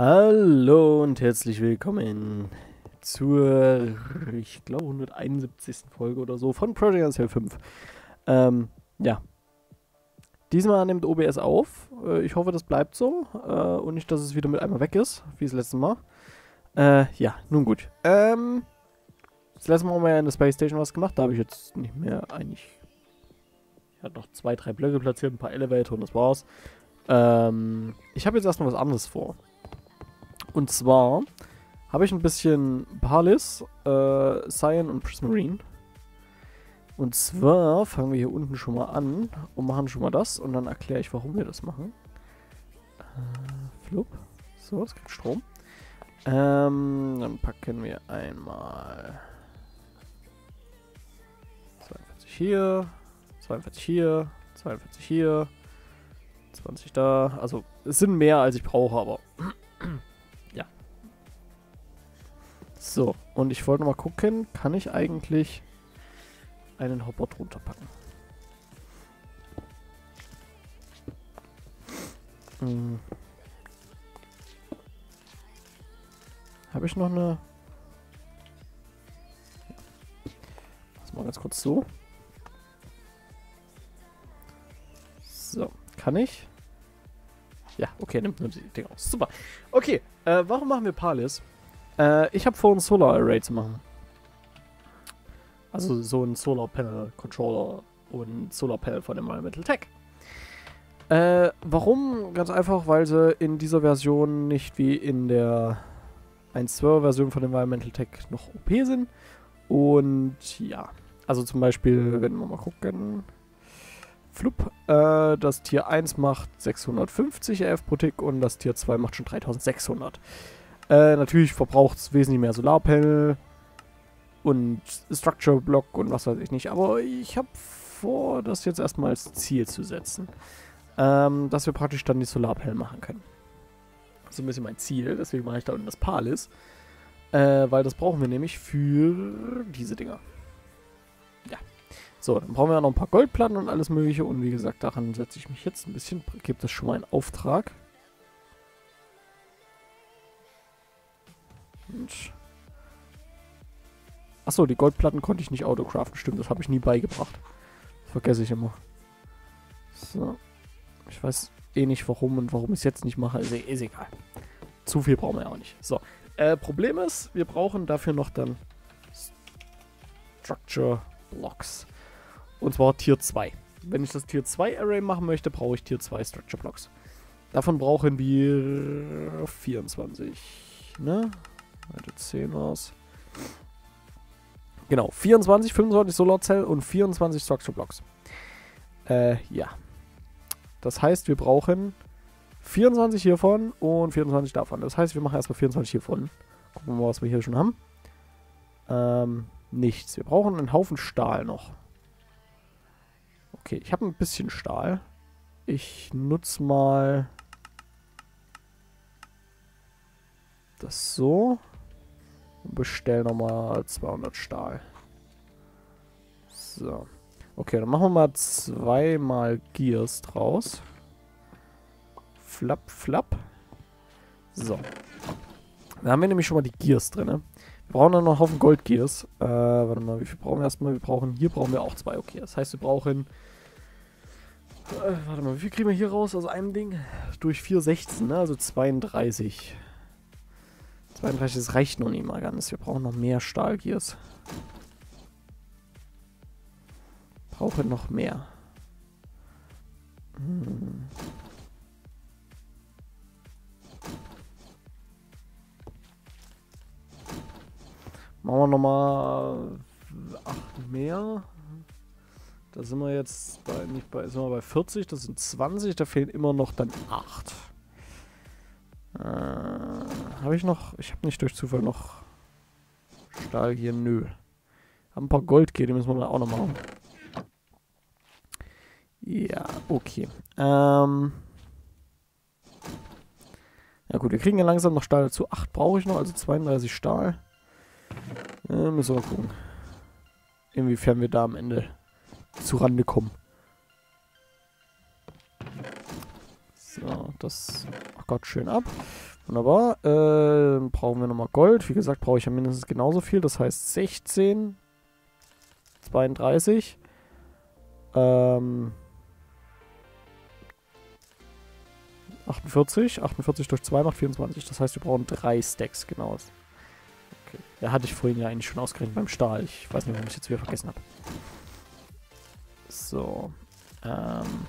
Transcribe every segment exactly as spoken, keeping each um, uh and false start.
Hallo und herzlich willkommen zur, ich glaube, hunderteinundsiebzigsten Folge oder so von Project Unstable fünf. Ähm, ja. Diesmal nimmt O B S auf. Ich hoffe, das bleibt so und nicht, dass es wieder mit einmal weg ist, wie das letzte Mal. Äh, ja, nun gut. Ähm, das letzte Mal haben wir ja in der Space Station was gemacht. Da habe ich jetzt nicht mehr eigentlich... Ich hatte noch zwei, drei Blöcke platziert, ein paar Elevator und das war's. Ähm, ich habe jetzt erstmal was anderes vor. Und zwar habe ich ein bisschen PALIS, äh, Cyan und Prismarine. Und zwar fangen wir hier unten schon mal an und machen schon mal das. Und dann erkläre ich, warum wir das machen. Äh, Flup. So, es gibt Strom. Ähm, dann packen wir einmal zweiundvierzig hier, zweiundvierzig hier, zweiundvierzig hier, zwanzig da. Also, es sind mehr, als ich brauche, aber... So, und ich wollte noch mal gucken, kann ich eigentlich einen Hopper drunter packen? Hm. Habe ich noch eine? Das machen wir ganz kurz so. So, kann ich? Ja, okay, nimmt nimm die Dinger aus. Super. Okay, äh, warum machen wir PALIS? Ich habe vor, ein Solar Array zu machen. Also so ein Solar Panel Controller und Solar Panel von Environmental Tech. Äh, warum? Ganz einfach, weil sie in dieser Version nicht wie in der eins Punkt zwölf Version von Environmental Tech noch O P sind. Und ja, also zum Beispiel, wenn wir mal gucken, flup, äh, das Tier eins macht sechshundertfünfzig R F pro Tick und das Tier zwei macht schon dreitausendsechshundert. Äh, natürlich verbraucht es wesentlich mehr Solarpanel und Structure Block und was weiß ich nicht. Aber ich habe vor, das jetzt erstmal als Ziel zu setzen. Ähm, dass wir praktisch dann die Solarpanel machen können. Das ist ein bisschen mein Ziel, deswegen mache ich da unten das PALIS. Äh, weil das brauchen wir nämlich für diese Dinger. Ja. So, dann brauchen wir ja noch ein paar Goldplatten und alles mögliche. Und wie gesagt, daran setze ich mich jetzt ein bisschen. Gebe das schon mal einen Auftrag. Achso, die Goldplatten konnte ich nicht autocraften, stimmt, das habe ich nie beigebracht. Das vergesse ich immer. So. Ich weiß eh nicht warum und warum ich es jetzt nicht mache, ist, ist egal. Zu viel brauchen wir ja auch nicht. So. Äh, Problem ist, wir brauchen dafür noch dann Structure Blocks. Und zwar Tier zwei. Wenn ich das Tier zwei Array machen möchte, brauche ich Tier zwei Structure Blocks. Davon brauchen wir vierundzwanzig, ne? Weiter zehn aus. Genau, vierundzwanzig, fünfundzwanzig Solarzellen und vierundzwanzig Structure Blocks. Äh, ja. Das heißt, wir brauchen vierundzwanzig hiervon und vierundzwanzig davon. Das heißt, wir machen erstmal vierundzwanzig hiervon. Gucken wir mal, was wir hier schon haben. Ähm, nichts. Wir brauchen einen Haufen Stahl noch. Okay, ich habe ein bisschen Stahl. Ich nutze mal das so. Bestell nochmal zweihundert Stahl. So. Okay, dann machen wir mal zweimal Gears draus. Flap, flap. So. Da haben wir nämlich schon mal die Gears drin. Ne? Wir brauchen dann noch einen Haufen Gold-Gears. Äh, warte mal, wie viel brauchen wir erstmal? Wir brauchen, hier brauchen wir auch zwei. Okay, das heißt, wir brauchen... Äh, warte mal, wie viel kriegen wir hier raus aus einem Ding? Durch vier sechzehn, ne? Also zweiunddreißig. zweiunddreißig, das reicht noch nicht mal ganz. Wir brauchen noch mehr Stahlgears. Brauchen noch mehr. Hm. Machen wir nochmal acht mehr. Da sind wir jetzt bei, nicht bei, sind wir bei vierzig, das sind zwanzig, da fehlen immer noch dann acht. Äh, habe ich noch? Ich habe nicht durch Zufall noch Stahl hier. Nö. Haben ein paar Gold geht, die müssen wir auch noch machen. Ja, okay. Ähm. Ja gut, wir kriegen ja langsam noch Stahl dazu. acht brauche ich noch, also zweiunddreißig Stahl. Äh, müssen wir mal gucken, inwiefern wir da am Ende zurande kommen. So, das... Gott, schön ab. Wunderbar. Äh, brauchen wir nochmal Gold. Wie gesagt, brauche ich ja mindestens genauso viel. Das heißt sechzehn. zweiunddreißig. Ähm... achtundvierzig. achtundvierzig durch zwei macht vierundzwanzig. Das heißt, wir brauchen drei Stacks, genau. Okay. Ja, hatte ich vorhin ja eigentlich schon ausgerechnet beim Stahl. Ich weiß nicht, warum ich jetzt wieder vergessen habe. So. Ähm.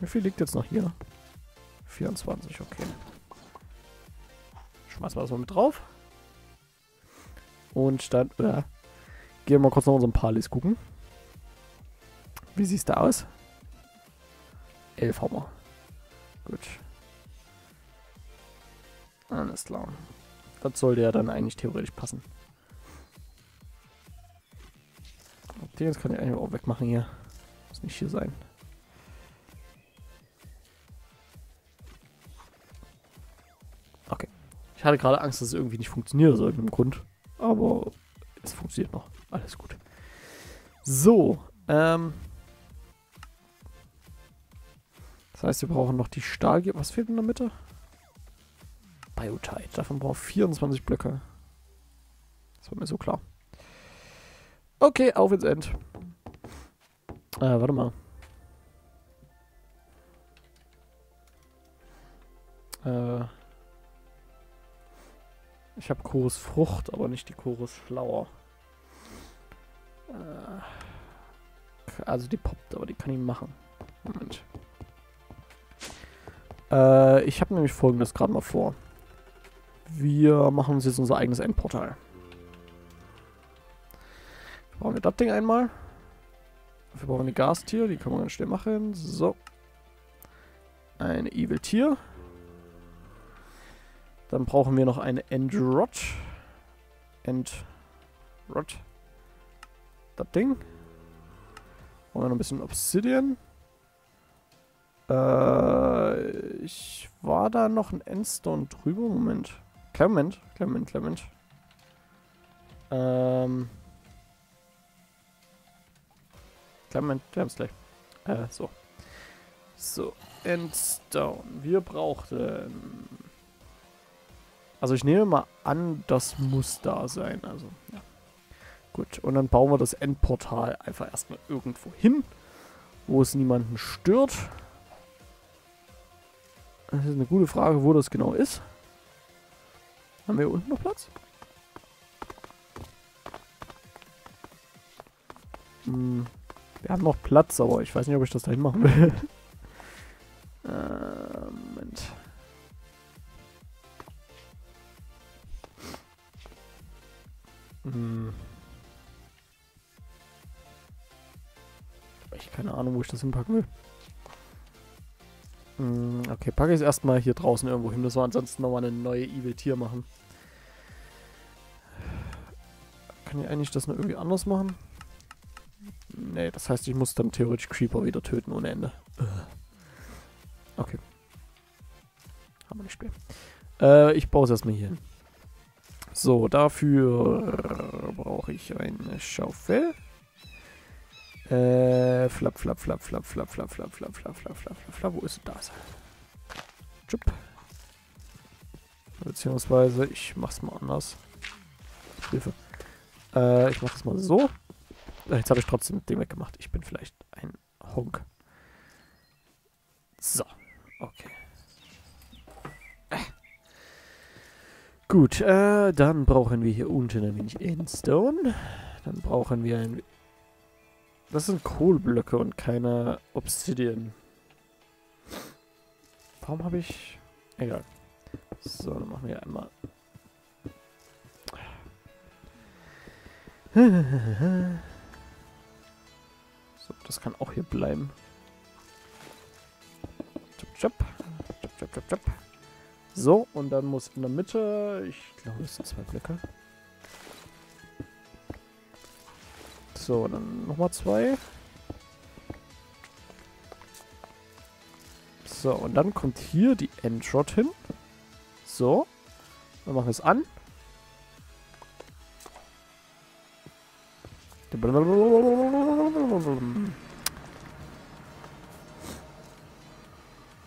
Wie viel liegt jetzt noch hier? vierundzwanzig, okay. Schmeißen wir das mal mit drauf. Und dann äh, gehen wir mal kurz nach unserem Palis gucken. Wie sieht es da aus? elf haben wir. Gut. Alles klar. Das sollte ja dann eigentlich theoretisch passen. Den jetzt kann ich eigentlich auch wegmachen hier. Muss nicht hier sein. Okay. Ich hatte gerade Angst, dass es irgendwie nicht funktioniert aus irgendeinem Grund. Aber es funktioniert noch. Alles gut. So. Ähm... Das heißt, wir brauchen noch die Stahl... Was fehlt in der Mitte? Bioteide. Davon brauchen wir vierundzwanzig Blöcke. Das war mir so klar. Okay, auf ins End. Äh, warte mal. Äh. Ich habe Chorus Frucht, aber nicht die Chorus Flower. Äh. Also die poppt, aber die kann ich machen. Moment. Äh, ich habe nämlich Folgendes gerade mal vor. Wir machen uns jetzt unser eigenes Endportal. Brauchen wir das Ding einmal. Dafür brauchen wir eine Gastier, die können wir ganz schnell machen. So. Eine Evil Tier. Dann brauchen wir noch eine Endrod. Endrod. Das Ding. Brauchen wir noch ein bisschen Obsidian. Äh, ich war da noch ein Endstone drüber. Moment. Kleinen Moment, kleinen Moment, kleinen Moment. Ähm. Moment, wir haben es gleich. Äh, so. So, Endstone. Wir brauchten... Also ich nehme mal an, das muss da sein. Also, ja. Gut, und dann bauen wir das Endportal einfach erstmal irgendwo hin, wo es niemanden stört. Das ist eine gute Frage, wo das genau ist. Haben wir hier unten noch Platz? Hm. Wir haben noch Platz, aber ich weiß nicht, ob ich das dahin machen will. äh, Moment. Hm. Ich habe keine Ahnung, wo ich das hinpacken will. Hm, okay, packe ich es erstmal hier draußen irgendwo hin, dass wir ansonsten nochmal eine neue Evil-Tier machen. Kann ich eigentlich das noch irgendwie anders machen? Nee, das heißt, ich muss dann theoretisch Creeper wieder töten ohne Ende. Okay. Haben wir nicht mehr. Äh, ich baue es erstmal hier hin. So, dafür brauche ich eine Schaufel. Äh, flap, flap, flap, flap, flap, flap, flap, flap, flap, flap, flap, flap, wo ist das? Tschupp. Beziehungsweise, ich mach's mal anders. Hilfe. Äh, ich mach's mal so. Jetzt habe ich trotzdem das Ding weggemacht. Ich bin vielleicht ein Honk. So. Okay. Äh. Gut, äh, dann brauchen wir hier unten ein wenig Endstone. Dann brauchen wir ein... Das sind Kohlblöcke und keine Obsidian. Warum habe ich... Egal. So, dann machen wir einmal... So, das kann auch hier bleiben. Chop, chop, chop, chop, chop. So, und dann muss in der Mitte, ich glaube, das sind zwei Blöcke. So, dann nochmal zwei. So, und dann kommt hier die Endshot hin. So, dann machen wir es an.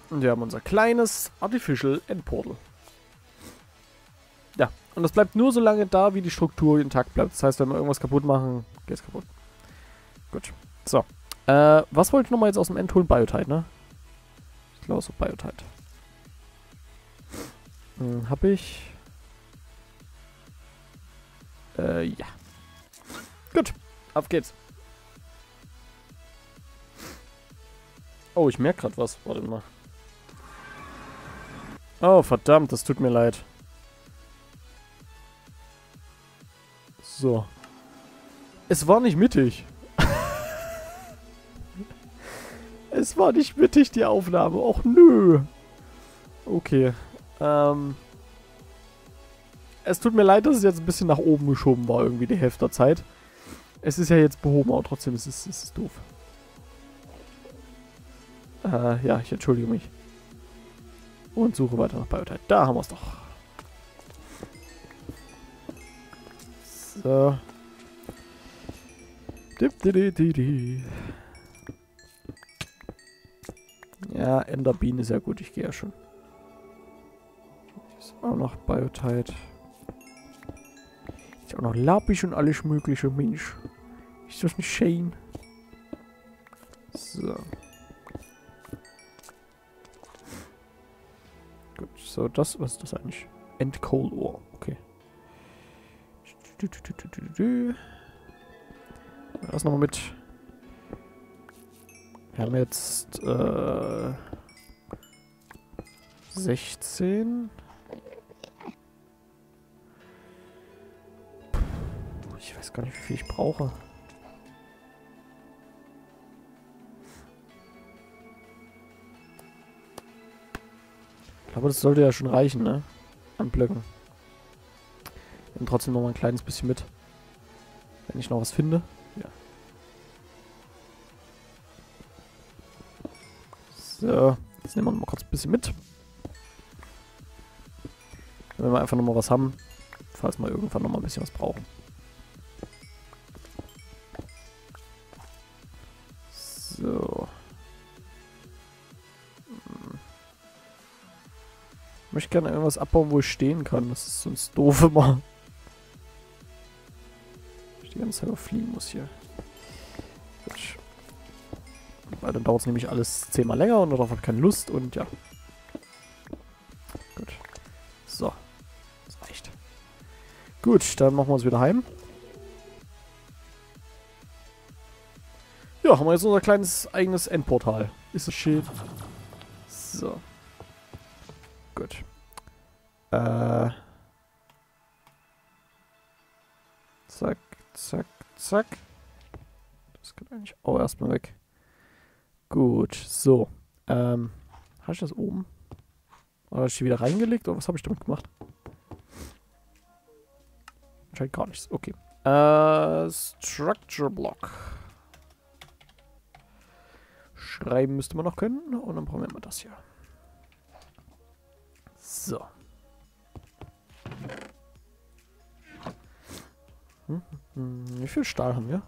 Und wir haben unser kleines Artificial Endportal. Ja, und das bleibt nur so lange da, wie die Struktur intakt bleibt. Das heißt, wenn wir irgendwas kaputt machen, geht's kaputt. Gut. So. Äh, was wollte ich nochmal jetzt aus dem End holen? Bioteide, ne? Ich glaube, so Bioteide. Hm, hab ich. Äh, ja. Gut. Auf geht's. Oh, ich merke gerade was. Warte mal. Oh, verdammt, das tut mir leid. So. Es war nicht mittig. Es war nicht mittig, die Aufnahme. Och, nö. Okay. Ähm. Es tut mir leid, dass es jetzt ein bisschen nach oben geschoben war, irgendwie die Hälfte der Zeit. Es ist ja jetzt behoben, aber trotzdem ist es, ist es doof. Äh, ja, ich entschuldige mich. Und suche weiter nach Bioteil. Da haben wir es doch. So. Ja, Enderbean ist ja gut, ich gehe ja schon. Ist auch noch Bioteil. Ist auch noch Lapis und alles mögliche, Mensch. Ist das nicht schön? So. Gut, so, das, was ist das eigentlich? End Coal Ore, okay. Das nochmal mit. Wir haben jetzt äh, sechzehn. Ich weiß gar nicht, wie viel ich brauche. Ich glaube, das sollte ja schon reichen, ne? An Blöcken. Und trotzdem noch mal ein kleines bisschen mit. Wenn ich noch was finde. Ja. So, jetzt nehmen wir noch mal kurz ein bisschen mit. Wenn wir einfach noch mal was haben, falls wir irgendwann noch mal ein bisschen was brauchen. So. Ich möchte gerne irgendwas abbauen, wo ich stehen kann. Das ist sonst doof immer. Die ganze Zeit fliegen muss hier. Gut. Weil dann dauert es nämlich alles zehnmal länger und darauf habe ich keine Lust und ja. Gut. So. Das reicht. Gut, dann machen wir uns wieder heim. Ja, haben wir jetzt unser kleines eigenes Endportal. Ist das schön? So. Gut. Äh. Zack. Zack, zack. Das geht eigentlich auch erstmal weg. Gut, so. Ähm, habe ich das oben? Oder habe ich die wieder reingelegt? Oder was habe ich damit gemacht? Anscheinend gar nichts. Okay. Äh, Structure Block. Schreiben müsste man noch können. Und dann brauchen wir mal das hier. So. Hm, hm, wie viel Stahl haben wir?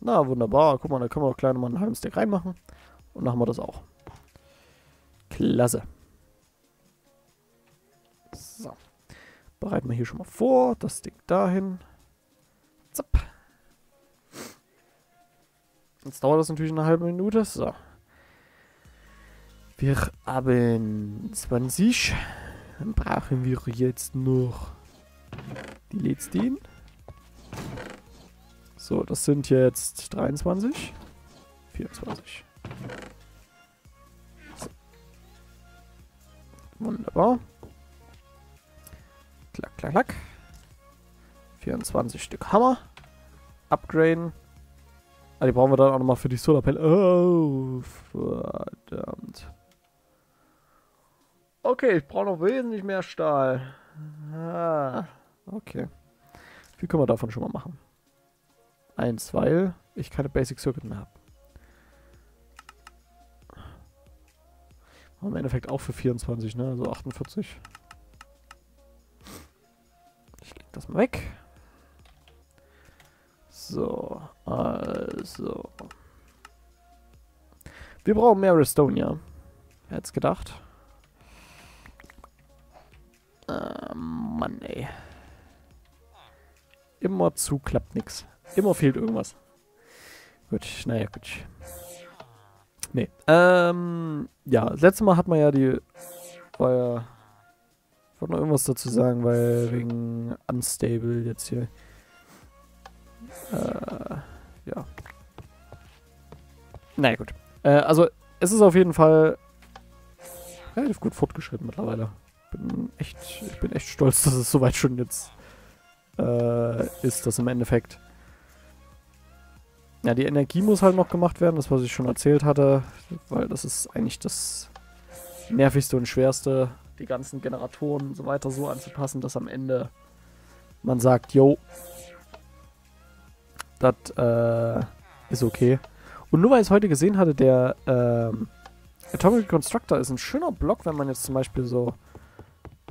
Na, wunderbar. Guck mal, da können wir doch gleich nochmal einen halben Stack reinmachen. Und dann haben wir das auch. Klasse. So. Bereiten wir hier schon mal vor. Das Ding dahin. Zapp. Jetzt dauert das natürlich eine halbe Minute. So. Wir haben zwanzig. Dann brauchen wir jetzt noch... Die lädst ihn. So, das sind jetzt dreiundzwanzig. vierundzwanzig. So. Wunderbar. Klack, klack, klack. vierundzwanzig Stück Hammer. Upgraden. Ah, die brauchen wir dann auch nochmal für die Solarpanel. Oh, verdammt. Okay, ich brauche noch wesentlich mehr Stahl. Ah. Okay. Wie können wir davon schon mal machen? Eins, weil ich keine Basic Circuit mehr habe. Im Endeffekt auch für vierundzwanzig, ne? Also achtundvierzig. Ich leg das mal weg. So, also. Wir brauchen mehr Restonia. Wer hätte es gedacht? Ah, Mann, ey. Immer zu, klappt nichts. Immer fehlt irgendwas. Gut, naja, gut. Nee. Ähm, ja, das letzte Mal hat man ja die... War ja... Ich wollte noch irgendwas dazu sagen, weil wegen Unstable jetzt hier... Äh, ja. Naja, gut. Äh, also, es ist auf jeden Fall relativ gut fortgeschritten mittlerweile. Bin echt, ich bin echt stolz, dass es soweit schon jetzt äh, ist, dass im Endeffekt... Ja, die Energie muss halt noch gemacht werden, das was ich schon erzählt hatte, weil das ist eigentlich das nervigste und schwerste, die ganzen Generatoren und so weiter so anzupassen, dass am Ende man sagt, yo, das äh, ist okay. Und nur weil ich es heute gesehen hatte, der ähm, Atomic Constructor ist ein schöner Block, wenn man jetzt zum Beispiel so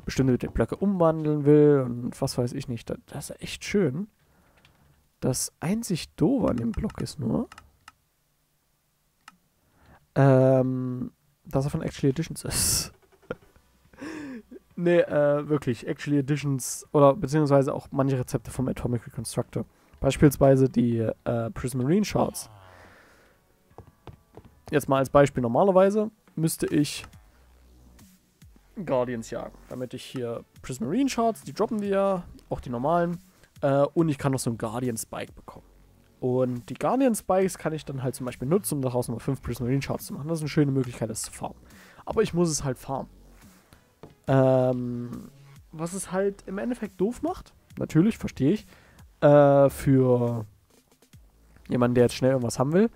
bestimmte Blöcke umwandeln will und was weiß ich nicht, das, das ist echt schön. Das einzig Doofe an dem Block ist nur, ähm, dass er von Actually Additions ist. Nee, äh, wirklich, Actually Additions oder beziehungsweise auch manche Rezepte vom Atomic Constructor. Beispielsweise die äh, Prismarine Shards. Jetzt mal als Beispiel, normalerweise müsste ich Guardians jagen, damit ich hier Prismarine Shards, die droppen die ja, auch die normalen. Uh, und ich kann noch so einen Guardian Spike bekommen. Und die Guardian Spikes kann ich dann halt zum Beispiel nutzen, um daraus nochmal fünf Prismarine Shards zu machen. Das ist eine schöne Möglichkeit, das zu farmen. Aber ich muss es halt farmen. Ähm, was es halt im Endeffekt doof macht, natürlich, verstehe ich, äh, für jemanden, der jetzt schnell irgendwas haben will,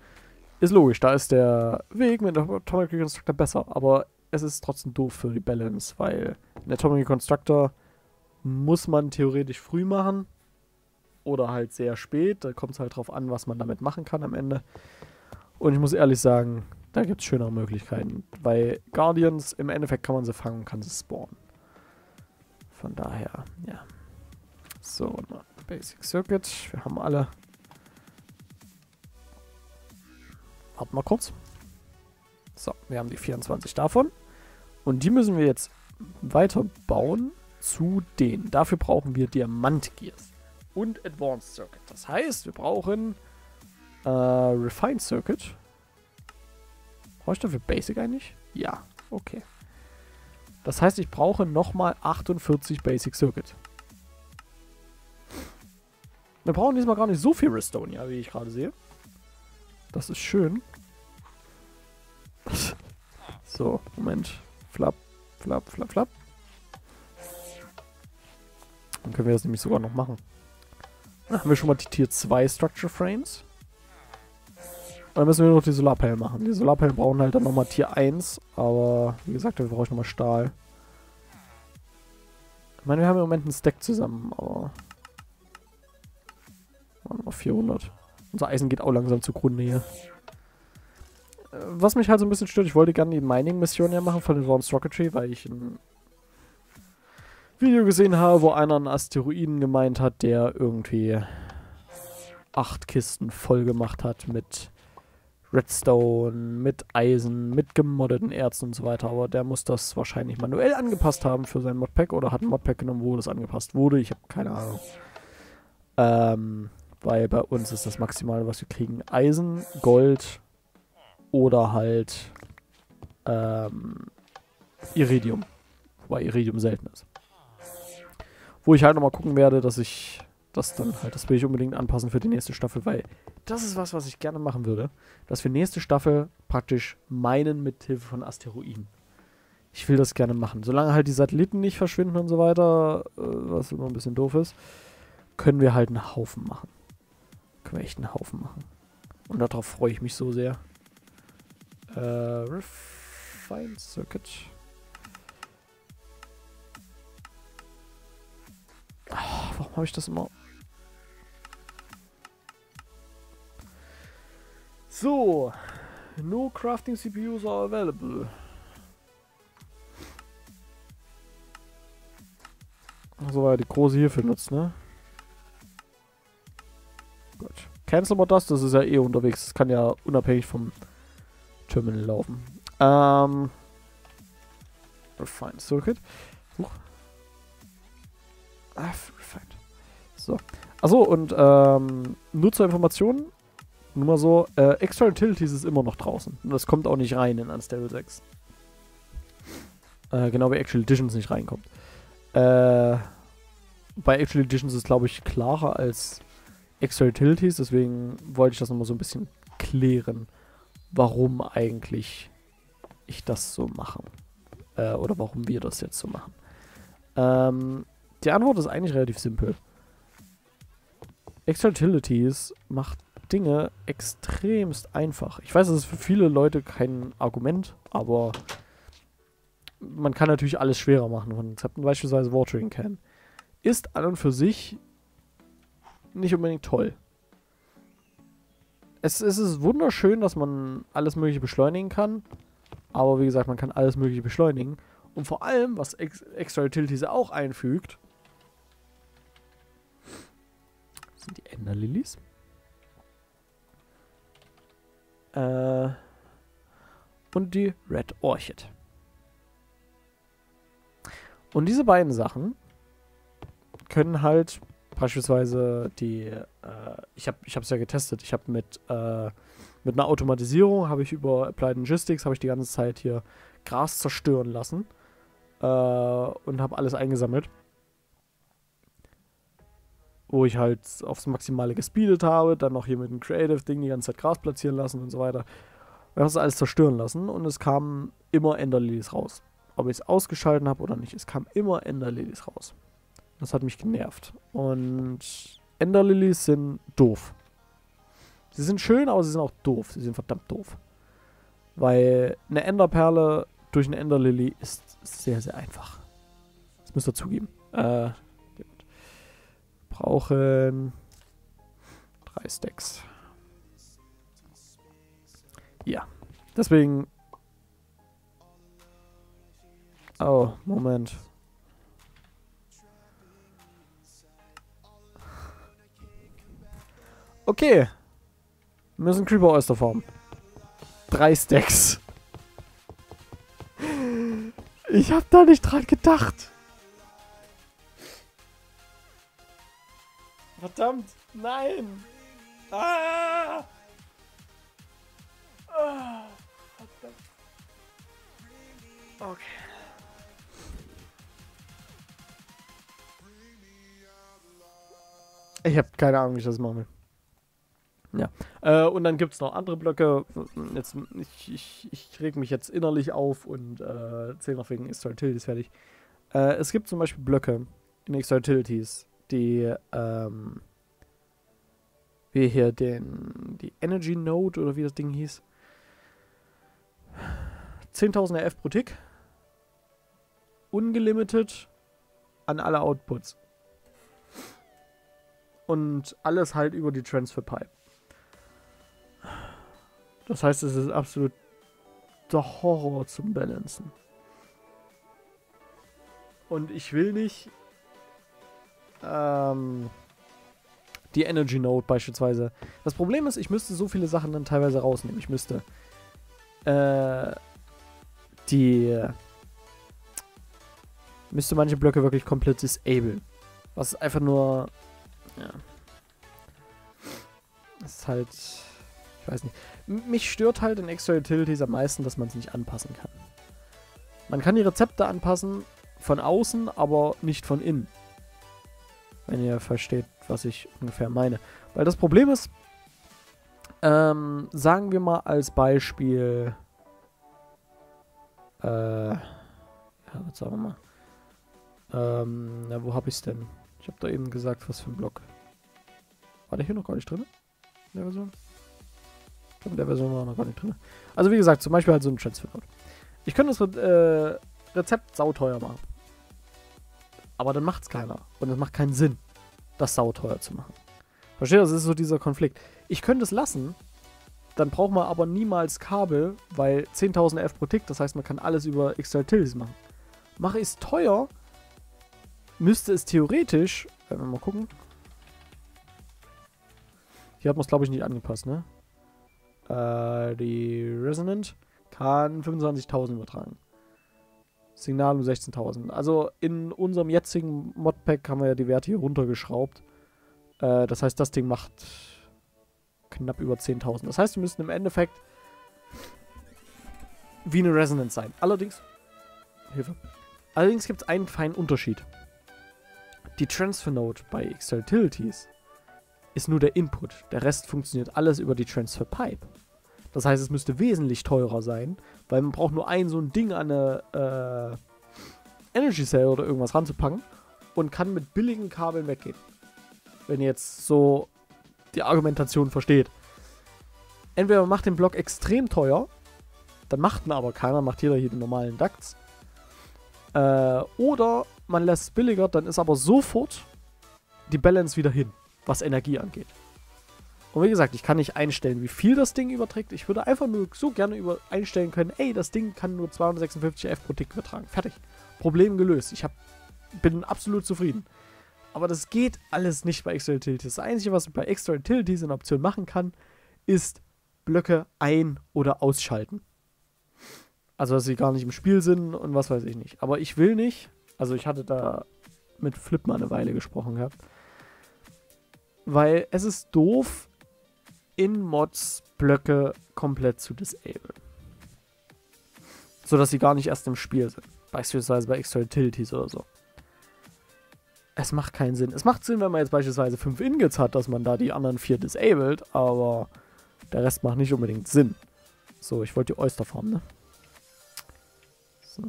ist logisch. Da ist der Weg mit dem Atomic Constructor besser. Aber es ist trotzdem doof für die Balance, weil in der Atomic Constructor muss man theoretisch früh machen. Oder halt sehr spät, da kommt es halt drauf an, was man damit machen kann am Ende. Und ich muss ehrlich sagen, da gibt es schönere Möglichkeiten. Bei Guardians, im Endeffekt kann man sie fangen und kann sie spawnen. Von daher, ja. So, Basic Circuit, wir haben alle. Warten mal kurz. So, wir haben die vierundzwanzig davon. Und die müssen wir jetzt weiter bauen zu denen. Dafür brauchen wir Diamant-Gears. Und Advanced Circuit. Das heißt, wir brauchen äh, Refined Circuit. Brauche ich dafür Basic eigentlich? Ja, okay. Das heißt, ich brauche nochmal achtundvierzig Basic Circuit. Wir brauchen diesmal gar nicht so viel Restonia, wie ich gerade sehe. Das ist schön. So, Moment. Flap, flap, flap, flap. Dann können wir das nämlich sogar noch machen. Dann haben wir schon mal die Tier zwei Structure Frames. Und dann müssen wir noch die Solarpanel machen. Die Solarpanel brauchen halt dann nochmal Tier eins, aber wie gesagt, dafür brauche ich nochmal Stahl. Ich meine, wir haben im Moment einen Stack zusammen, aber... Noch vierhundert. Unser Eisen geht auch langsam zugrunde hier. Was mich halt so ein bisschen stört, ich wollte gerne die Mining-Mission ja machen von Advanced Rocketry, weil ich ein Video gesehen habe, wo einer einen Asteroiden gemeint hat, der irgendwie acht Kisten voll gemacht hat mit Redstone, mit Eisen, mit gemoddeten Erzen und so weiter, aber der muss das wahrscheinlich manuell angepasst haben für sein Modpack oder hat ein Modpack genommen, wo das angepasst wurde, ich habe keine Ahnung. Ähm, weil bei uns ist das Maximale, was wir kriegen, Eisen, Gold oder halt ähm, Iridium, wobei Iridium selten ist. Wo ich halt nochmal gucken werde, dass ich das dann halt, das will ich unbedingt anpassen für die nächste Staffel, weil das ist was, was ich gerne machen würde, dass wir nächste Staffel praktisch minen mit Hilfe von Asteroiden. Ich will das gerne machen. Solange halt die Satelliten nicht verschwinden und so weiter, was immer ein bisschen doof ist, können wir halt einen Haufen machen. Können wir echt einen Haufen machen. Und darauf freue ich mich so sehr. Äh, Refined Circuit. Ach, warum habe ich das immer? So. No crafting C P Us are available. So war ja die große hierfür nutzt, ne? Gut. Cancel mal das, das ist ja eh unterwegs. Das kann ja unabhängig vom Terminal laufen. Ähm, Refined Circuit. Huch. Ah, Refined. So. Achso, und ähm, nur zur Information, nur mal so, äh, Extra Utilities ist immer noch draußen. Und das kommt auch nicht rein in Unstable sechs. Äh, genau wie Actual Editions nicht reinkommt. Äh, bei Actual Editions ist, glaube ich, klarer als Extra Utilities, deswegen wollte ich das nochmal so ein bisschen klären, warum eigentlich ich das so mache. Äh, oder warum wir das jetzt so machen. Ähm, die Antwort ist eigentlich relativ simpel. Extra Utilities macht Dinge extremst einfach. Ich weiß, das ist für viele Leute kein Argument, aber man kann natürlich alles schwerer machen. Man hat beispielsweise Watering Can. Ist an und für sich nicht unbedingt toll. Es, es ist wunderschön, dass man alles mögliche beschleunigen kann, aber wie gesagt, man kann alles mögliche beschleunigen. Und vor allem, was Ex Extra Utilities auch einfügt, sind die Ender Lilies. Äh, und die Red Orchid. Und diese beiden Sachen können halt beispielsweise die, äh, ich habe ich habe es ja getestet, ich habe mit, äh, mit einer Automatisierung, habe ich über Applied Logistics, habe ich die ganze Zeit hier Gras zerstören lassen äh, und habe alles eingesammelt, wo ich halt aufs Maximale gespeedet habe, dann noch hier mit dem Creative-Ding die ganze Zeit Gras platzieren lassen und so weiter. Ich habe es alles zerstören lassen und es kamen immer Ender Lilies raus. Ob ich es ausgeschalten habe oder nicht, es kam immer Ender Lilies raus. Das hat mich genervt. Und Ender Lilies sind doof. Sie sind schön, aber sie sind auch doof. Sie sind verdammt doof. Weil eine Enderperle durch eine Ender Lily ist sehr, sehr einfach. Das müsst ihr zugeben. Äh, brauchen drei Stacks. Ja. Deswegen. Oh, Moment. Okay. Wir müssen Creeper Oyster farmen. Drei Stacks. Ich hab da nicht dran gedacht. Verdammt. Nein. Ah. Ah. Verdammt. Okay. Ich habe keine Ahnung, wie ich das machen will. Ja. Äh, und dann gibt es noch andere Blöcke. Jetzt, ich, ich, ich reg mich jetzt innerlich auf und äh, zähle noch wegen Extra Utilities fertig. Äh, es gibt zum Beispiel Blöcke in Extra Utilities, die ähm, wie hier den, die Energy Node oder wie das Ding hieß. zehntausend R F pro Tick. Ungelimited an alle Outputs. Und alles halt über die Transfer Pipe. Das heißt, es ist absolut der Horror zum Balancen. Und ich will nicht ähm, die Energy Node beispielsweise. Das Problem ist, ich müsste so viele Sachen dann teilweise rausnehmen. Ich müsste äh, die müsste manche Blöcke wirklich komplett disablen. Was einfach nur ja. Das ist halt, ich weiß nicht. Mich stört halt in Extra Utilities am meisten, dass man es nicht anpassen kann. Man kann die Rezepte anpassen von außen, aber nicht von innen. Wenn ihr versteht, was ich ungefähr meine. Weil das Problem ist, ähm, sagen wir mal als Beispiel, äh, ja, was sagen wir mal, ähm, na, wo hab ich's denn? Ich habe da eben gesagt, was für ein Block. War der hier noch gar nicht drin? In der Version? Ich glaube, in der Version war er noch gar nicht drin. Also wie gesagt, zum Beispiel halt so ein Transfer-Block. Ich könnte das äh, Rezept sauteuer machen. Aber dann macht es keiner. Und es macht keinen Sinn, das sauteuer zu machen. Versteht ihr? Das ist so dieser Konflikt. Ich könnte es lassen, dann braucht man aber niemals Kabel, weil zehntausend F pro Tick, das heißt, man kann alles über Extra Utilities machen. Mache ich es teuer, müsste es theoretisch, wenn wir mal gucken. Hier hat man es, glaube ich, nicht angepasst, ne? Äh, die Resonant kann fünfundzwanzigtausend übertragen. Signal um sechzehntausend. Also in unserem jetzigen Modpack haben wir ja die Werte hier runtergeschraubt. Äh, das heißt, das Ding macht knapp über zehntausend. Das heißt, wir müssen im Endeffekt wie eine Resonance sein. Allerdings, Hilfe. Allerdings gibt es einen feinen Unterschied. Die Transfer Node bei Extra Utilities ist nur der Input. Der Rest funktioniert alles über die Transfer Pipe. Das heißt, es müsste wesentlich teurer sein, weil man braucht nur ein so ein Ding an eine äh, Energy Cell oder irgendwas ranzupacken und kann mit billigen Kabeln weggehen. Wenn ihr jetzt so die Argumentation versteht. Entweder man macht den Block extrem teuer, dann macht ihn aber keiner, macht jeder hier die normalen Ducts. Äh, oder man lässt es billiger, dann ist aber sofort die Balance wieder hin, was Energie angeht. Und wie gesagt, ich kann nicht einstellen, wie viel das Ding überträgt. Ich würde einfach nur so gerne über einstellen können, ey, das Ding kann nur zweihundertsechsundfünfzig F pro Tick übertragen. Fertig. Problem gelöst. Ich hab, bin absolut zufrieden. Aber das geht alles nicht bei Extra Utilities. Das Einzige, was ich bei Extra Utilities in Option machen kann, ist Blöcke ein- oder ausschalten. Also, dass sie gar nicht im Spiel sind und was weiß ich nicht. Aber ich will nicht, also ich hatte da mit Flip mal eine Weile gesprochen gehabt, weil es ist doof, in Mods Blöcke komplett zu disablen. So dass sie gar nicht erst im Spiel sind. Beispielsweise bei Extra Utilities oder so. Es macht keinen Sinn. Es macht Sinn, wenn man jetzt beispielsweise fünf Ingots hat, dass man da die anderen vier disabled, aber der Rest macht nicht unbedingt Sinn. So, ich wollte die Oyster farmen, ne? So.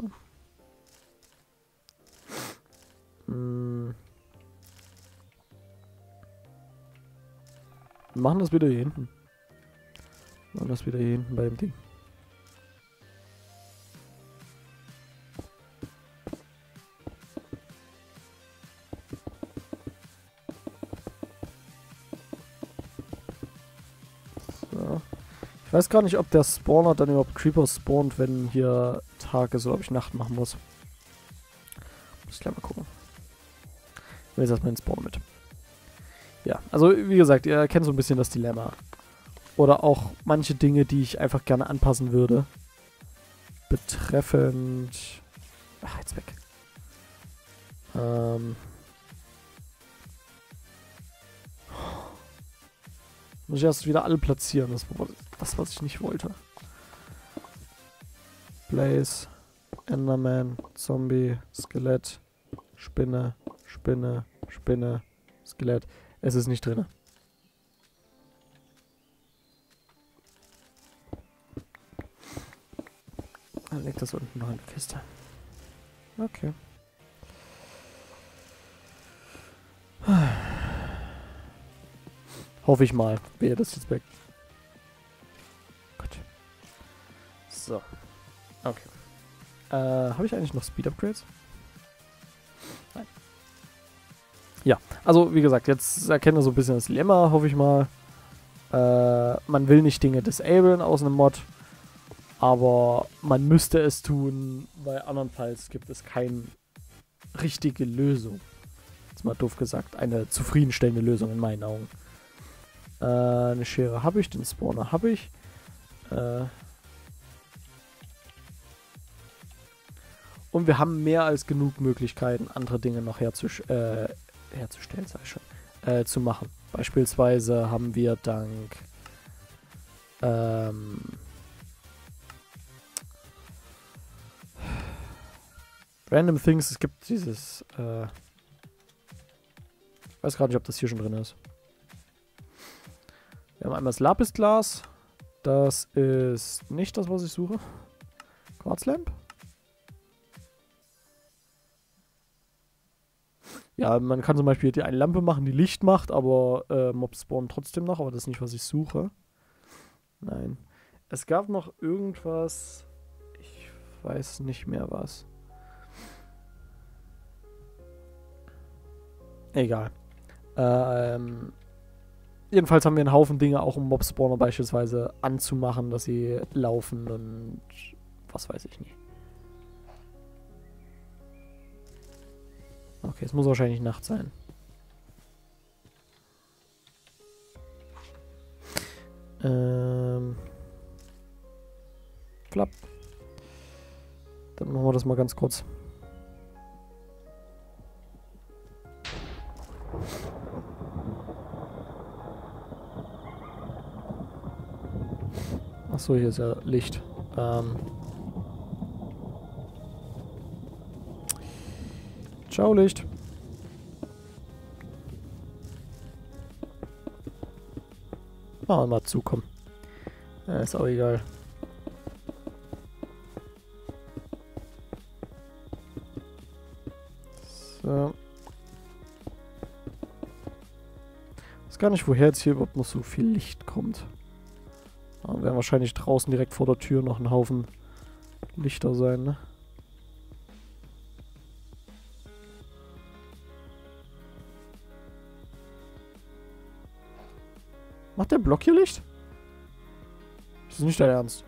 Hm. Wir machen das wieder hier hinten. Wir machen das wieder hier hinten bei dem Ding. So. Ich weiß gar nicht, ob der Spawner dann überhaupt Creeper spawnt, wenn hier Tag ist oder ob ich Nacht machen muss. Muss ich gleich mal gucken. Ich nehme jetzt erstmal den Spawner mit. Ja, also wie gesagt, ihr kennt so ein bisschen das Dilemma. Oder auch manche Dinge, die ich einfach gerne anpassen würde. Betreffend... Ach, jetzt weg. Ähm... Muss ich erst wieder alle platzieren, das war das, was ich nicht wollte. Blaze, Enderman, Zombie, Skelett, Spinne, Spinne, Spinne, Skelett. Es ist nicht drin. Dann legt das unten noch in die Kiste. Okay. Hoffe ich mal, wäre das jetzt weg. Gut. So. Okay. Äh, habe ich eigentlich noch Speed-Upgrades? Nein. Ja, also wie gesagt, jetzt erkenne so ein bisschen das Dilemma, hoffe ich mal. Äh, man will nicht Dinge disablen aus einem Mod, aber man müsste es tun, weil andernfalls gibt es keine richtige Lösung. Jetzt mal doof gesagt, eine zufriedenstellende Lösung in meinen Augen. Äh, eine Schere habe ich, den Spawner habe ich. Äh Und wir haben mehr als genug Möglichkeiten, andere Dinge noch herzust äh, herzustellen, sag ich schon, äh, zu machen. Beispielsweise haben wir dank ähm, Random Things, es gibt dieses, äh, ich weiß gerade nicht, ob das hier schon drin ist. Wir haben einmal das Lapisglas. Das ist nicht das, was ich suche. Quarzlamp. Ja, man kann zum Beispiel die eine Lampe machen, die Licht macht, aber äh, Mobs spawnen trotzdem noch. Aber das ist nicht, was ich suche. Nein. Es gab noch irgendwas. Ich weiß nicht mehr was. Egal. Ähm... Jedenfalls haben wir einen Haufen Dinge auch, um Mob-Spawner beispielsweise anzumachen, dass sie laufen und was weiß ich nicht. Okay, es muss wahrscheinlich Nacht sein. Ähm... Flapp. Dann machen wir das mal ganz kurz. Achso, hier ist ja Licht. Ähm. Ciao, Licht. Machen wir mal zu, komm. Ja, ist auch egal. So. Ich weiß gar nicht, woher jetzt hier überhaupt noch so viel Licht kommt. Da werden wahrscheinlich draußen direkt vor der Tür noch ein Haufen Lichter sein, ne? Macht der Block hier Licht? Das ist nicht dein Ernst.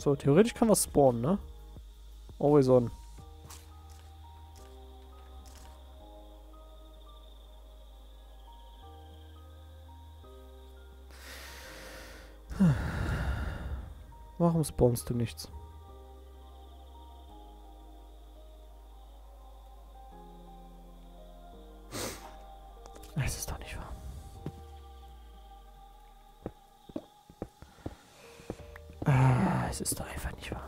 So, theoretisch kann man spawnen, ne? Always on. Warum spawnst du nichts? Es ist doch nicht wahr. Ah, es ist doch einfach nicht wahr.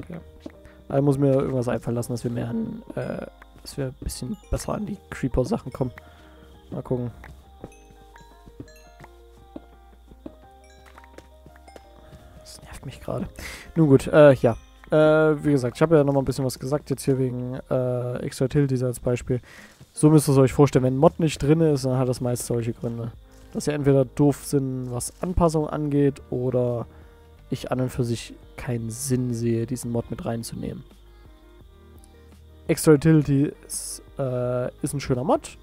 Okay. Also muss mir irgendwas einfallen lassen, dass wir mehr an, äh, dass wir ein bisschen besser an die Creeper-Sachen kommen. Mal gucken. Gerade. Nun gut, äh, ja. Äh, wie gesagt, ich habe ja nochmal ein bisschen was gesagt jetzt hier wegen äh, Extra Utilities als Beispiel. So müsst ihr es euch vorstellen, wenn ein Mod nicht drin ist, dann hat das meist solche Gründe. Dass sie entweder doof sind, was Anpassung angeht, oder ich an und für sich keinen Sinn sehe, diesen Mod mit reinzunehmen. Extra Utilities äh, ist ein schöner Mod,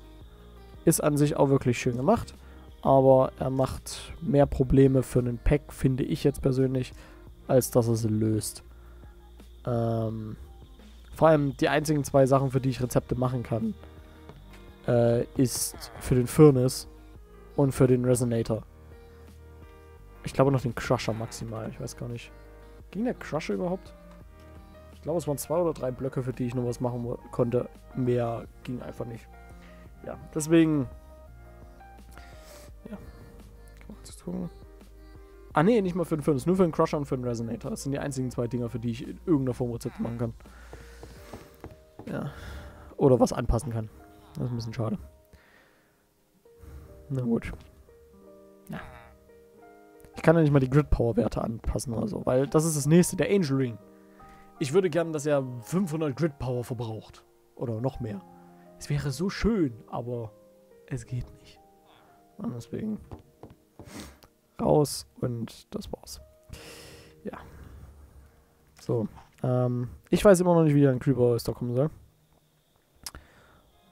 ist an sich auch wirklich schön gemacht, aber er macht mehr Probleme für einen Pack, finde ich jetzt persönlich, als dass er sie löst. Ähm, vor allem die einzigen zwei Sachen, für die ich Rezepte machen kann, äh, ist für den Furnace und für den Resonator. Ich glaube noch den Crusher maximal, ich weiß gar nicht. Ging der Crusher überhaupt? Ich glaube, es waren zwei oder drei Blöcke, für die ich nur was machen konnte. Mehr ging einfach nicht. Ja, deswegen... Ja, kann man jetzt gucken. Ah ne, nicht mal für den Furnace, nur für den Crusher und für den Resonator. Das sind die einzigen zwei Dinger, für die ich in irgendeiner Form Rezepte machen kann. Ja. Oder was anpassen kann. Das ist ein bisschen schade. Na gut. Ja. Ich kann ja nicht mal die Grid Power Werte anpassen oder so, weil das ist das nächste, der Angel Ring. Ich würde gerne, dass er fünfhundert Grid Power verbraucht. Oder noch mehr. Es wäre so schön, aber es geht nicht. Und deswegen... raus und das war's. Ja. So. Ähm, ich weiß immer noch nicht, wie der ein Creeper ist, da kommen soll.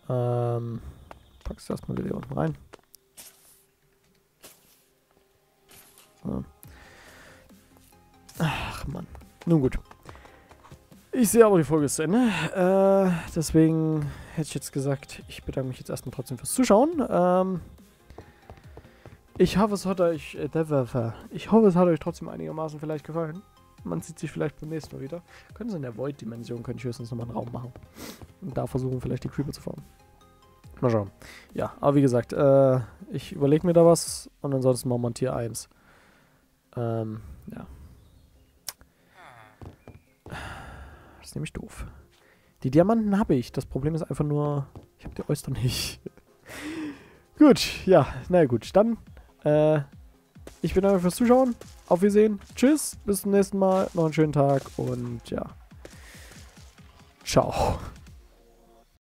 Ähm, packst du erstmal wieder hier unten rein. So. Ach Mann. Nun gut. Ich sehe aber, die Folge ist zu Ende. Äh, deswegen hätte ich jetzt gesagt, ich bedanke mich jetzt erstmal trotzdem fürs Zuschauen. Ähm, Ich hoffe, es hat euch, ich hoffe, es hat euch trotzdem einigermaßen vielleicht gefallen. Man sieht sich vielleicht beim nächsten Mal wieder. Können Sie in der Void-Dimension, könnte ich höchstens nochmal einen Raum machen. Und da versuchen vielleicht die Creeper zu farmen. Mal schauen. Ja, aber wie gesagt, äh, ich überlege mir da was und ansonsten machen wir ein Tier eins. Ähm, ja. Das ist nämlich doof. Die Diamanten habe ich. Das Problem ist einfach nur, ich habe die Oyster nicht. Gut, ja, na gut, dann... Äh, ich bedanke euch fürs Zuschauen. Auf Wiedersehen. Tschüss. Bis zum nächsten Mal. Noch einen schönen Tag und ja. Ciao.